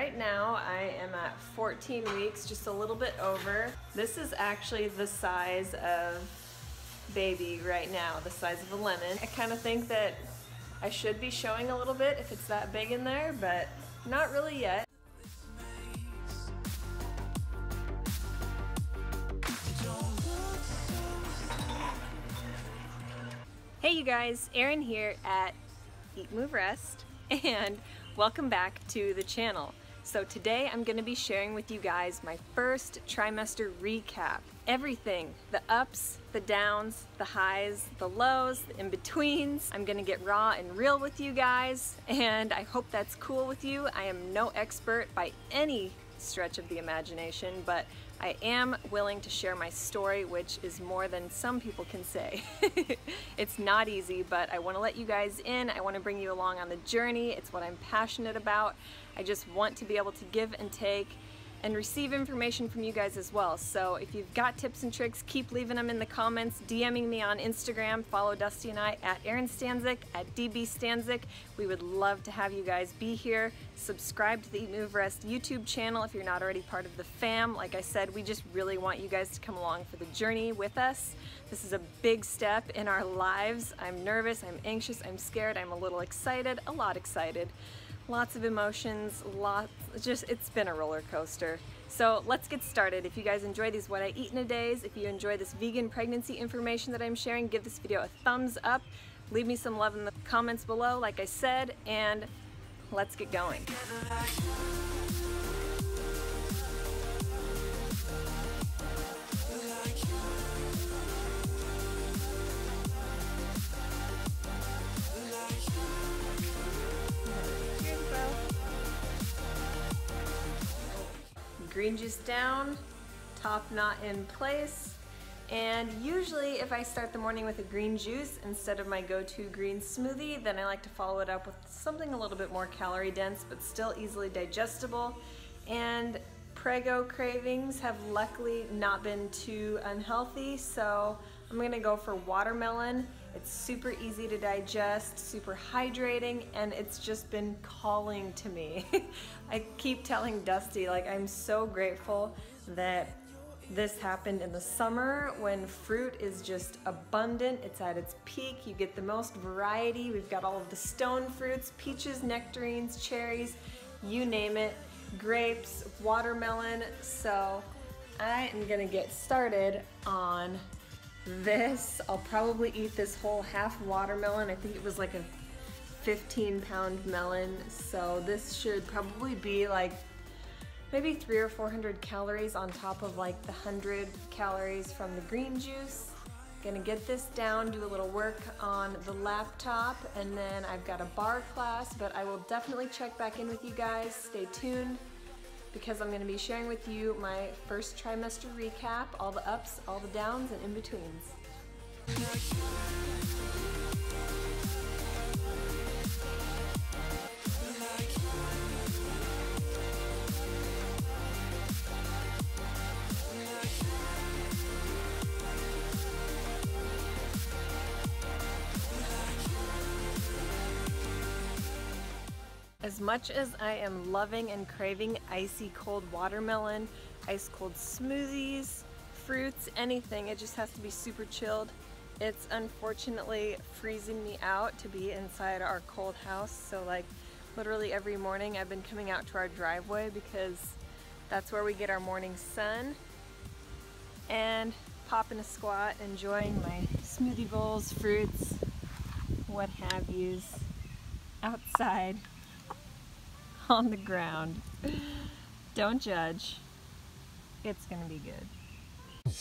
Right now I am at 14 weeks, just a little bit over. This is actually the size of baby right now, the size of a lemon. I kind of think that I should be showing a little bit if it's that big in there, but not really yet. Hey you guys, Erin here at Eat, Move, Rest, and welcome back to the channel. So today I'm going to be sharing with you guys my first trimester recap. Everything, the ups, the downs, the highs, the lows, the in-betweens. I'm going to get raw and real with you guys, and I hope that's cool with you. I am no expert by any stretch of the imagination, but I am willing to share my story, which is more than some people can say. It's not easy, but I want to let you guys in. I want to bring you along on the journey. It's what I'm passionate about. I just want to be able to give and take and receive information from you guys as well. So if you've got tips and tricks, keep leaving them in the comments, DMing me on Instagram, follow Dusty and I at Erin Stanzic, at DB Stanzic. We would love to have you guys be here. Subscribe to the Eat, Move, Rest YouTube channel if you're not already part of the fam. Like I said, we just really want you guys to come along for the journey with us. This is a big step in our lives. I'm nervous, I'm anxious, I'm scared, I'm a little excited, a lot excited. Lots of emotions, it's been a roller coaster. So let's get started. If you guys enjoy these What I Eat in a Days, if you enjoy this vegan pregnancy information that I'm sharing, give this video a thumbs up, leave me some love in the comments below, like I said, and let's get going. Green juice down, top knot in place, and usually if I start the morning with a green juice instead of my go-to green smoothie, then I like to follow it up with something a little bit more calorie dense but still easily digestible. And Prego cravings have luckily not been too unhealthy, so I'm gonna go for watermelon. It's super easy to digest, super hydrating, and it's just been calling to me. I keep telling Dusty, like, I'm so grateful that this happened in the summer when fruit is just abundant. It's at its peak. You get the most variety. We've got all of the stone fruits, peaches, nectarines, cherries, you name it, grapes, watermelon. So I am gonna get started on this. I'll probably eat this whole half watermelon. I think it was like a 15-pound melon, so this should probably be like maybe 300 or 400 calories on top of like the 100 calories from the green juice. Gonna get this down, do a little work on the laptop, and then I've got a bar class, but I will definitely check back in with you guys. Stay tuned, because I'm going to be sharing with you my first trimester recap, all the ups, all the downs, and in-betweens. As much as I am loving and craving icy cold watermelon, ice cold smoothies, fruits, anything, it just has to be super chilled. It's unfortunately freezing me out to be inside our cold house, so like literally every morning I've been coming out to our driveway because that's where we get our morning sun, and popping a squat, enjoying my smoothie bowls, fruits, what have yous, outside. On the ground. Don't judge. It's gonna be good.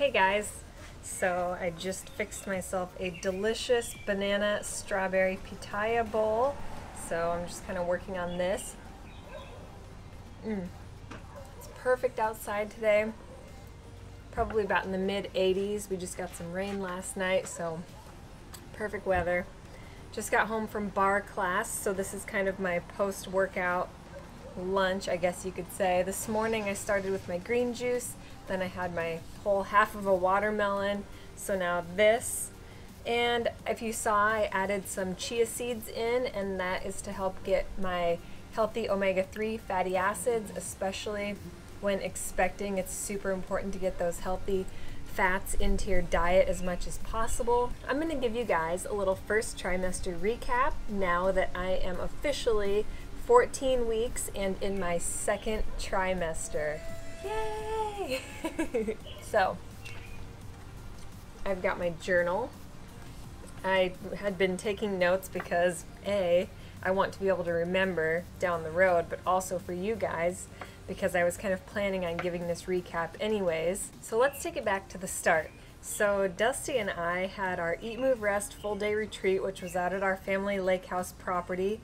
Hey guys, so I just fixed myself a delicious banana strawberry pitaya bowl. So I'm just kind of working on this. It's perfect outside today. Probably about in the mid 80s. We just got some rain last night, so perfect weather. Just got home from bar class, so this is kind of my post-workout lunch, I guess you could say. This morning I started with my green juice, then I had my whole half of a watermelon, so now this. And if you saw, I added some chia seeds in, and that is to help get my healthy omega-3 fatty acids, especially when expecting. It's super important to get those healthy fats into your diet as much as possible. I'm going to give you guys a little first trimester recap now that I am officially 14 weeks and in my second trimester. Yay! So, I've got my journal. I had been taking notes because A, I want to be able to remember down the road, but also for you guys because I was kind of planning on giving this recap anyways. So let's take it back to the start. So Dusty and I had our Eat, Move, Rest full day retreat, which was out at our family lake house property.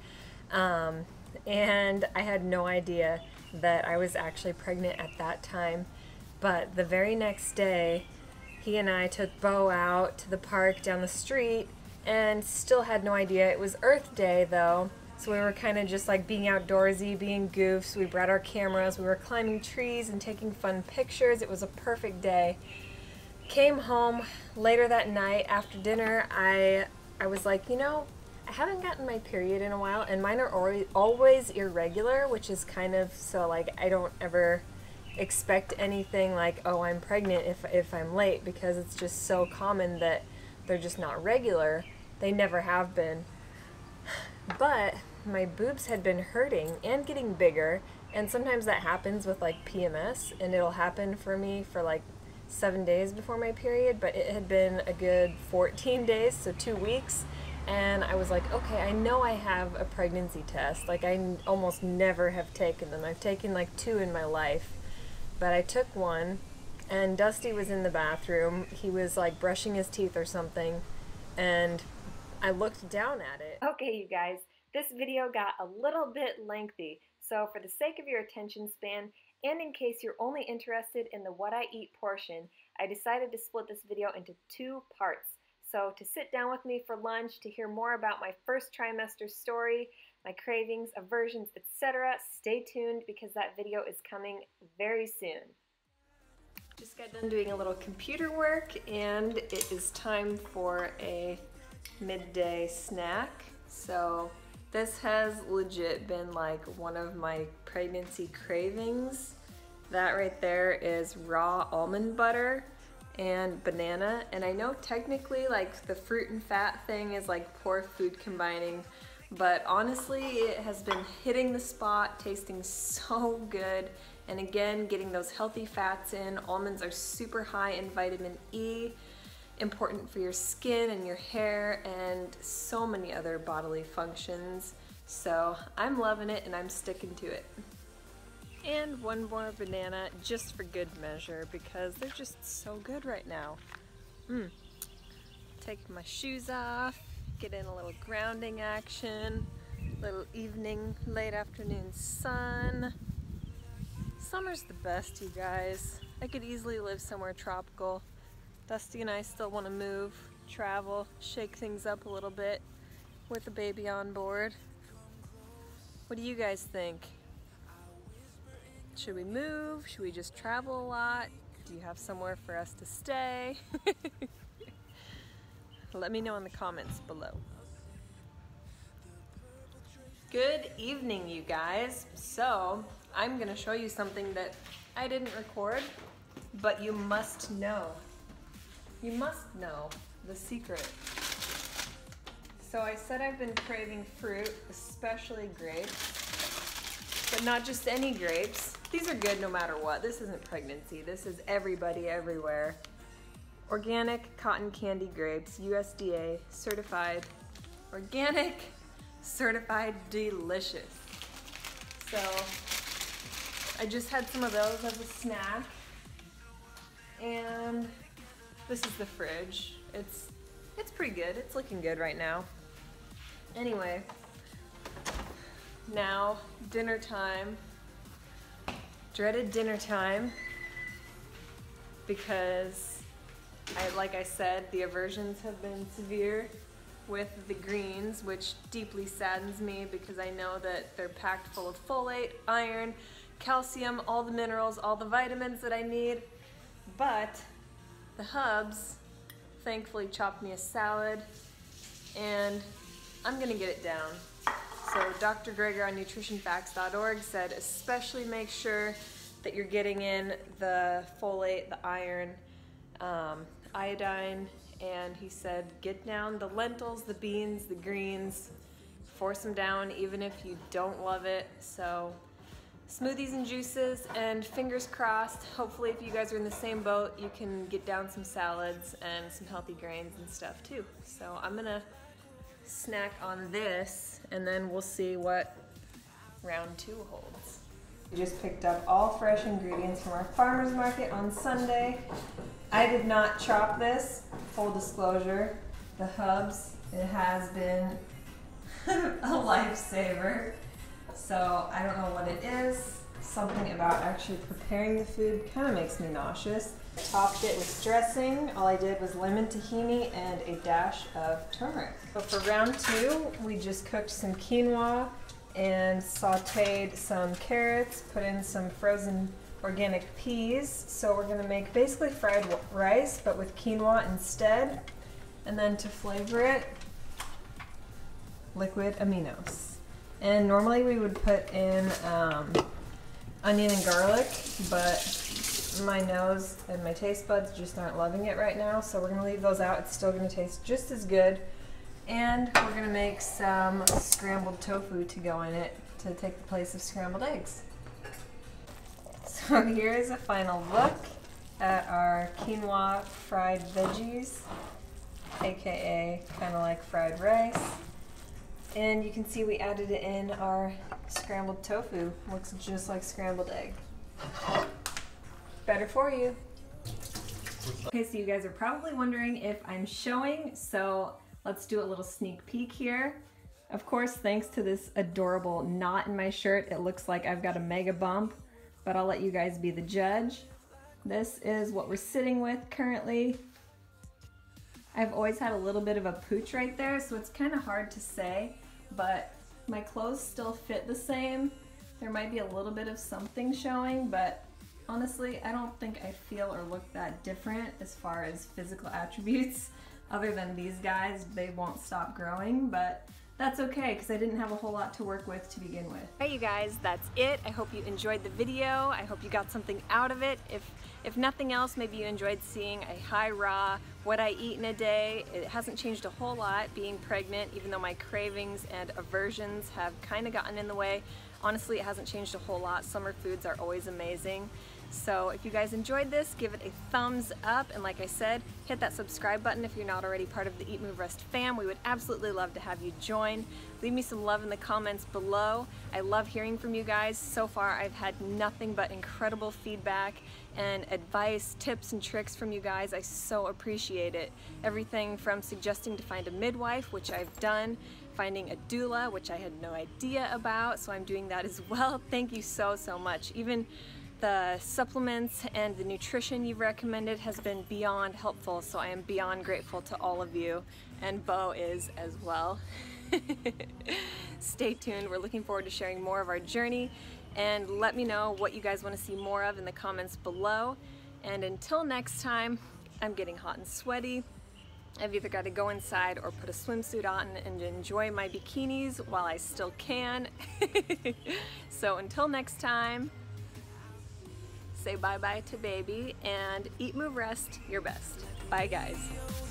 And I had no idea that I was actually pregnant at that time, but the very next day he and I took Beau out to the park down the street and still had no idea. It was Earth Day though, so we were kind of just like being outdoorsy, being goofs. We brought our cameras, we were climbing trees and taking fun pictures. It was a perfect day. Came home later that night after dinner. I was like, you know, I haven't gotten my period in a while, and mine are always irregular, which is kind of, so like I don't ever expect anything like, oh, I'm pregnant if I'm late, because it's just so common that they're just not regular. They never have been. But my boobs had been hurting and getting bigger, and sometimes that happens with like PMS, and it'll happen for me for like 7 days before my period, but it had been a good 14 days, so 2 weeks. And I was like, okay, I know I have a pregnancy test. Like, I almost never have taken them. I've taken like 2 in my life, but I took one, and Dusty was in the bathroom. He was like brushing his teeth or something, and I looked down at it. Okay, you guys, this video got a little bit lengthy, so for the sake of your attention span, and in case you're only interested in the what I eat portion, I decided to split this video into 2 parts. So to sit down with me for lunch, to hear more about my first trimester story, my cravings, aversions, etc., stay tuned because that video is coming very soon. Just got done doing a little computer work, and it is time for a midday snack. So this has legit been like one of my pregnancy cravings. That right there is raw almond butter and banana, and I know technically like the fruit and fat thing is like poor food combining, but honestly it has been hitting the spot, tasting so good, and again getting those healthy fats in. Almonds are super high in vitamin E, important for your skin and your hair and so many other bodily functions. So I'm loving it and I'm sticking to it. And one more banana, just for good measure, because they're just so good right now. Take my shoes off, get in a little grounding action, little evening, late afternoon sun. Summer's the best, you guys. I could easily live somewhere tropical. Dusty and I still want to move, travel, shake things up a little bit with the baby on board. What do you guys think? Should we move? Should we just travel a lot? Do you have somewhere for us to stay? Let me know in the comments below. Good evening, you guys. So I'm gonna show you something that I didn't record, but you must know. You must know the secret. So I said I've been craving fruit, especially grapes, but not just any grapes. These are good no matter what. This isn't pregnancy. This is everybody everywhere. Organic cotton candy grapes, USDA certified. Organic, certified, delicious. So I just had some of those as a snack. And This is the fridge. It's pretty good. It's looking good right now. Anyway, now dinner time. Dreaded dinner time, because like I said, the aversions have been severe with the greens, which deeply saddens me because I know that they're packed full of folate, iron, calcium, all the minerals, all the vitamins that I need. But the hubs thankfully chopped me a salad, and I'm gonna get it down. So Dr. Greger on nutritionfacts.org said especially make sure that you're getting in the folate, the iron, iodine, and he said get down the lentils, the beans, the greens, force them down even if you don't love it. So smoothies and juices, and fingers crossed, hopefully if you guys are in the same boat, you can get down some salads and some healthy grains and stuff too. So I'm gonna snack on this, and then we'll see what round two holds. We just picked up all fresh ingredients from our farmer's market on Sunday. I did not chop this, full disclosure. The hubs, it has been a lifesaver. So I don't know what it is. Something about actually preparing the food kind of makes me nauseous. Topped it with dressing. All I did was lemon tahini and a dash of turmeric. So for round two, we just cooked some quinoa and sauteed some carrots, put in some frozen organic peas. So we're gonna make basically fried rice, but with quinoa instead. And then to flavor it, liquid aminos. And normally we would put in onion and garlic, but my nose and my taste buds just aren't loving it right now, so we're gonna leave those out. It's still gonna taste just as good. And we're gonna make some scrambled tofu to go in it to take the place of scrambled eggs. So here is a final look at our quinoa fried veggies, AKA kind of like fried rice. And you can see we added in our scrambled tofu. Looks just like scrambled egg. Better for you. Okay, so you guys are probably wondering if I'm showing, so let's do a little sneak peek here. Of course, thanks to this adorable knot in my shirt, it looks like I've got a mega bump, but I'll let you guys be the judge. This is what we're sitting with currently. I've always had a little bit of a pooch right there, so it's kind of hard to say. But my clothes still fit the same. There might be a little bit of something showing, but honestly, I don't think I feel or look that different as far as physical attributes. Other than these guys, they won't stop growing, but that's okay because I didn't have a whole lot to work with to begin with. Hey, you guys, that's it. I hope you enjoyed the video. I hope you got something out of it. If nothing else, maybe you enjoyed seeing a high raw, what I eat in a day. It hasn't changed a whole lot being pregnant, even though my cravings and aversions have kind of gotten in the way. Honestly, it hasn't changed a whole lot. Summer foods are always amazing. So if you guys enjoyed this, give it a thumbs up, and like I said, hit that subscribe button if you're not already part of the Eat, Move, Rest fam. We would absolutely love to have you join. Leave me some love in the comments below. I love hearing from you guys. So far, I've had nothing but incredible feedback and advice, tips, and tricks from you guys. I so appreciate it. Everything from suggesting to find a midwife, which I've done, finding a doula, which I had no idea about, so I'm doing that as well. Thank you so, so much. Even the supplements and the nutrition you've recommended has been beyond helpful, so I am beyond grateful to all of you, and Bo is as well. Stay tuned. We're looking forward to sharing more of our journey, and let me know what you guys want to see more of in the comments below. And until next time, I'm getting hot and sweaty. I've either got to go inside or put a swimsuit on and enjoy my bikinis while I still can. So until next time, say bye-bye to baby and eat, move, rest your best. Bye, guys.